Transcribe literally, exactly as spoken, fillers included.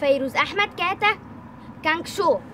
فيروز أحمد كاتا كانكشو.